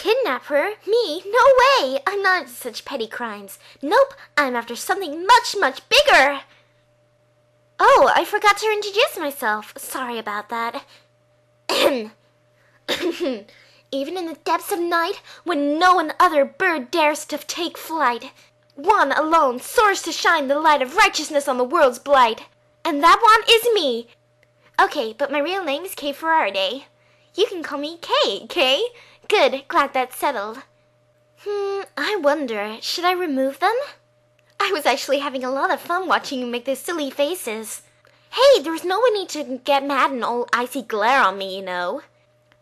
Kidnap her? Me? No way! I'm not into such petty crimes. Nope, I'm after something much, much bigger! Oh, I forgot to introduce myself. Sorry about that. Even in the depths of night, when no one other bird dares to take flight, one alone soars to shine the light of righteousness on the world's blight. And that one is me! Okay, but my real name is Kay Faraday. You can call me Kay, Kay? Good, glad that's settled. I wonder, should I remove them? I was actually having a lot of fun watching you make those silly faces. Hey, there's no need to get mad and all icy glare on me, you know.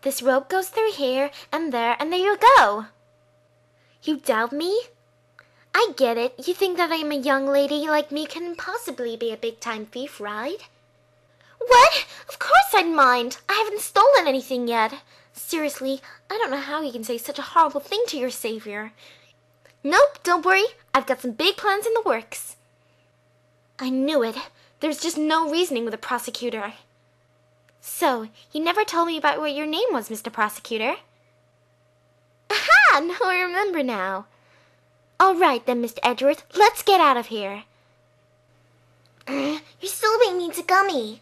This rope goes through here and there, and there you go. You doubt me? I get it. You think that I'm a young lady like me can possibly be a big-time thief, right? What? Of course I'd mind. I haven't stolen anything yet. Seriously, I don't know how you can say such a horrible thing to your savior. Nope, don't worry. I've got some big plans in the works. I knew it. There's just no reasoning with a prosecutor. So, you never told me about what your name was, Mr. Prosecutor. Aha! Now I remember now. All right then, Mr. Edgeworth, let's get out of here. You're still being mean to Gummy.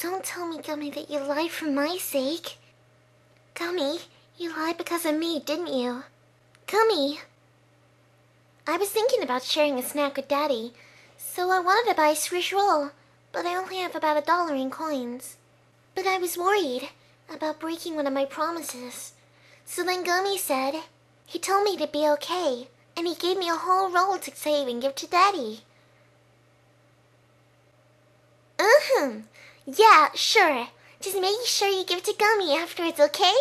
Don't tell me, Gummy, that you lied for my sake. Gummy, you lied because of me, didn't you? Gummy, I was thinking about sharing a snack with Daddy, so I wanted to buy a Swiss roll, but I only have about $1 in coins. But I was worried about breaking one of my promises. So then Gummy said, he told me to be okay, and he gave me a whole roll to save and give to Daddy. Yeah, sure. Just make sure you give to Gummy afterwards, okay?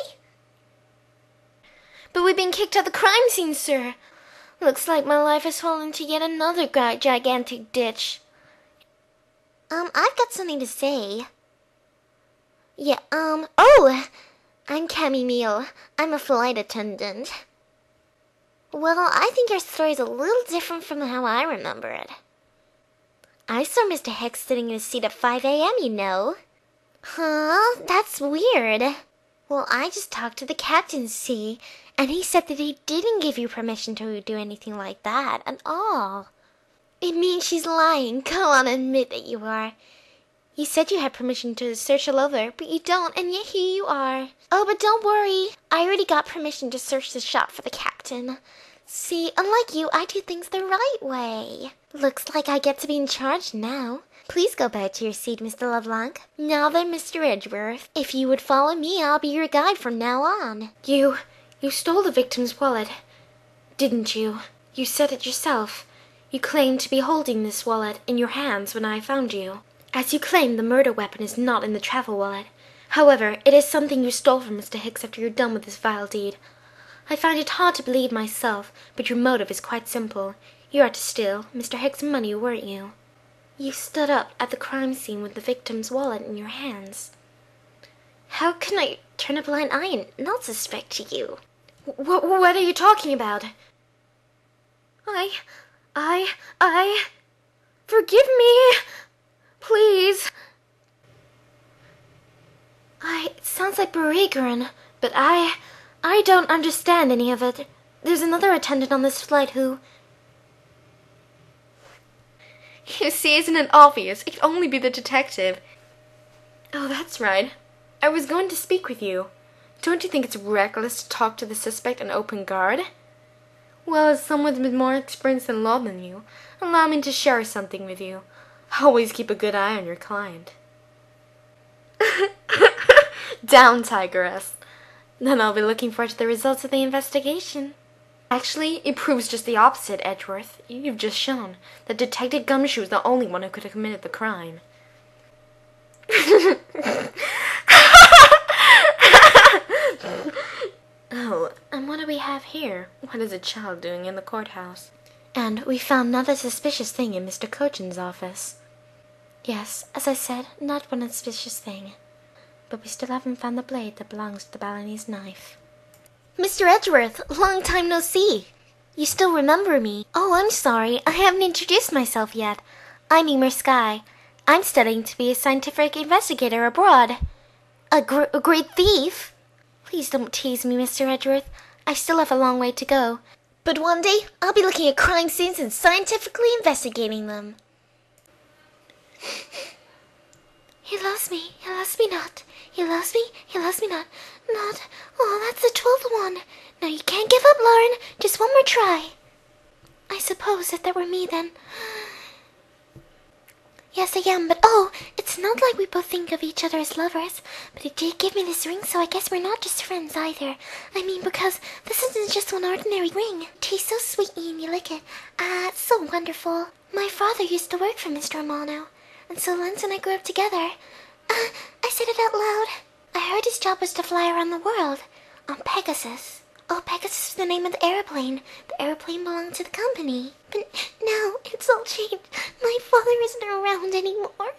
But we've been kicked out of the crime scene, sir. Looks like my life has fallen into yet another gigantic ditch. I've got something to say. Yeah, oh! I'm Cammy Meele. I'm a flight attendant. Well, I think your story's a little different from how I remember it. I saw Mr. Hicks sitting in his seat at 5 a.m., you know. Huh? That's weird. Well, I just talked to the captain, see? And he said that he didn't give you permission to do anything like that at all. It means she's lying. Go on, admit that you are. You said you had permission to search all over, but you don't, and yet here you are. Oh, but don't worry. I already got permission to search the shop for the captain. See, unlike you, I do things the right way. Looks like I get to be in charge now. Please go back to your seat, Mr. LeBlanc. Now then, Mr. Edgeworth, if you would follow me, I'll be your guide from now on. You stole the victim's wallet, didn't you? You said it yourself. You claimed to be holding this wallet in your hands when I found you. As you claim, the murder weapon is not in the travel wallet. However, it is something you stole from Mr. Hicks after you're done with this vile deed. I find it hard to believe myself, but your motive is quite simple. You are to steal Mr. Hicks' money, weren't you? You stood up at the crime scene with the victim's wallet in your hands. How can I turn a blind eye and not suspect you? What are you talking about? I... Forgive me! Please! It sounds like Boregrin, but I don't understand any of it. There's another attendant on this flight who... You see, isn't it obvious? It could only be the detective. Oh, that's right. I was going to speak with you. Don't you think it's reckless to talk to the suspect on open guard? Well, as someone with more experience in law than you, allow me to share something with you. Always keep a good eye on your client. Down, tigress. Then I'll be looking forward to the results of the investigation. Actually, it proves just the opposite, Edgeworth. You've just shown that Detective Gumshoe is the only one who could have committed the crime. Oh, and what do we have here? What is a child doing in the courthouse? And we found another suspicious thing in Mr. Cochin's office. Yes, as I said, not one suspicious thing. But we still haven't found the blade that belongs to the Balinese knife. Mr. Edgeworth, long time no see. You still remember me? Oh, I'm sorry. I haven't introduced myself yet. I'm Ema Skye. I'm studying to be a scientific investigator abroad. A great thief? Please don't tease me, Mr. Edgeworth. I still have a long way to go, but one day I'll be looking at crime scenes and scientifically investigating them. He loves me, he loves me not. He loves me, he loves me not. Not. Oh, that's the 12th one. No, you can't give up, Lauren. Just one more try. I suppose if that were me, then... Yes, I am, but oh, it's not like we both think of each other as lovers. But he did give me this ring, so I guess we're not just friends either. I mean, because this isn't just one ordinary ring. It tastes so sweet and you lick it. Ah, it's so wonderful. My father used to work for Mr. Amano, and so Lance and I grew up together. I said it out loud. I heard his job was to fly around the world on Pegasus. Oh, Pegasus was the name of the airplane. The airplane belonged to the company. But now it's all changed. My father isn't around anymore.